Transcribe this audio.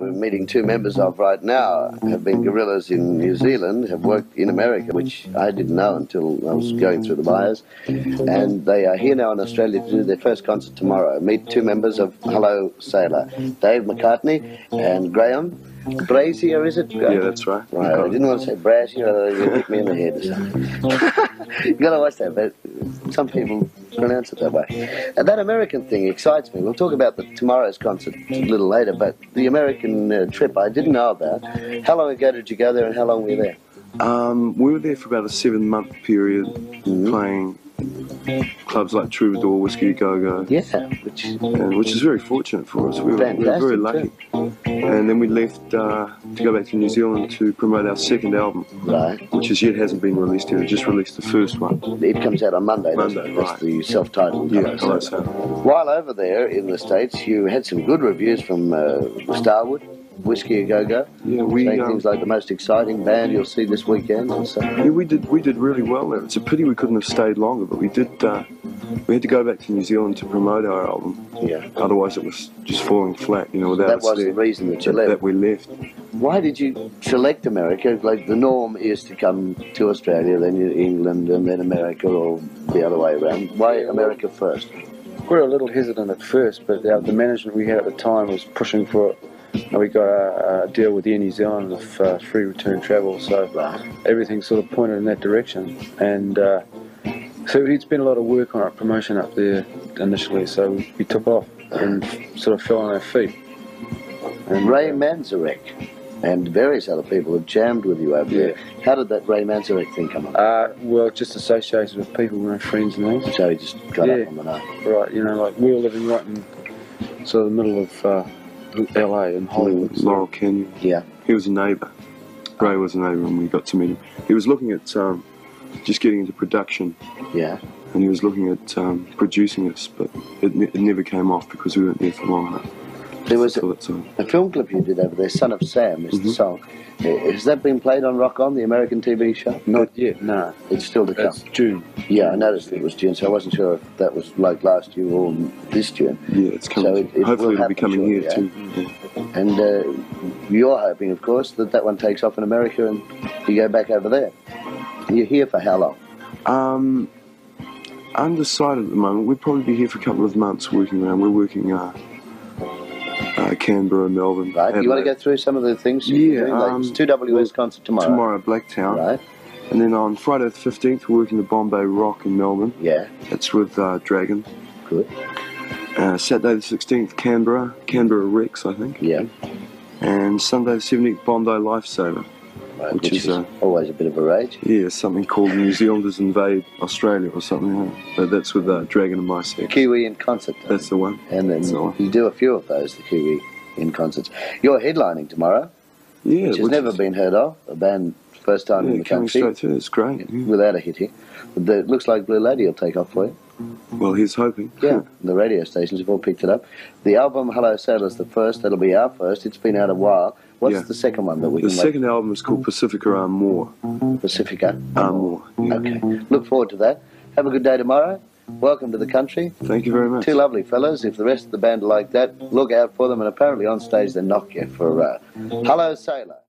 we're meeting two members of right now have been guerrillas in New Zealand, have worked in America, which I didn't know until I was going through the buyers, and they are here now in Australia to do their first concert tomorrow. Meet two members of Hello Sailor, Dave McCartney and Graham Brazier, is it? Yeah, that's right. Right. I didn't want to say Brazier, otherwise you hit me in the head or something. You've got to watch that, but some people pronounce it that way. And that American thing excites me. We'll talk about tomorrow's concert a little later, but the American trip I didn't know about. How long ago did you go there and how long were you there? We were there for about a 7-month period, playing clubs like Troubadour, Whiskey Go-Go. Yeah, which is very fortunate for us. We were very lucky. Too. And then we left to go back to New Zealand to promote our second album, which as yet hasn't been released yet. It just released the first one. It comes out on Monday. That's the self-titled. Yeah, so. While over there in the States, you had some good reviews from Starwood. Whiskey Go-Go. Yeah, we saying things like the most exciting band you'll see this weekend and stuff. Yeah, we did really well there. It's a pity we couldn't have stayed longer, but we did. We had to go back to New Zealand to promote our album. Yeah. Otherwise, it was just falling flat. You know, without that was the reason that you left. That we left. Why did you select America? Like the norm is to come to Australia, then England, and then America, or the other way around. Why America first? We were a little hesitant at first, but the management we had at the time was pushing for it. And we got a deal with Air New Zealand of free return travel, so everything sort of pointed in that direction. And so he'd spent a lot of work on our promotion up there initially, so we took off and sort of fell on our feet. And Ray Manzarek and various other people have jammed with you over there. How did that Ray Manzarek thing come up? Well, just associated with people, we were friends and things. So he just got up on the night. Right, you know, like we were living right in sort of the middle of... LA in Hollywood, Laurel Canyon. Yeah, he was a neighbour. Ray was a neighbour, and we got to meet him. He was looking at just getting into production. Yeah, and he was looking at producing us, but it never came off because we weren't there for long enough. There was a film clip you did over there, Son of Sam is the song. Has that been played on Rock On, the American TV show? Not yet, no. It's still to come. It's June. Yeah, I noticed it was June, so I wasn't sure if that was like last year or this June. Yeah, it's coming. So hopefully it'll be coming here too. Yeah. And you're hoping, of course, that one takes off in America and you go back over there. And you're here for how long? Undecided at the moment. We'll probably be here for a couple of months working around. We're working... Canberra, Melbourne. Right. Adelaide. You want to go through some of the things? Yeah. It's 2WS concert tomorrow. Tomorrow, Blacktown. Right. And then on Friday the 15th, we're working the Bombay Rock in Melbourne. Yeah. That's with Dragon. Good. Saturday the 16th, Canberra Rex, I think. Yeah. And Sunday the 17th, Bombay Lifesaver. Right, which is always a bit of a rage. Yeah, something called New Zealanders Invade Australia or something. But that's with Dragon and Mi-Sex. Kiwi in Concert. That's the one. And then you do a few of those, the Kiwi in Concerts. You're headlining tomorrow, which has never been heard of. A band, first time in the country. Coming straight through, it's great. Yeah. Without a hit here. It looks like Blue Lady will take off for you. Well, he's hoping. Yeah, the radio stations have all picked it up. The album Hello Sailor's the first. That'll be our first. It's been out a while. What's the second one that we can make? The second album is called Pacifica D'Amour. Pacifica D'Amour. Yeah. Okay. Look forward to that. Have a good day tomorrow. Welcome to the country. Thank you very much. Two lovely fellas. If the rest of the band are like that, look out for them. And apparently on stage they knock you for Hello Sailor.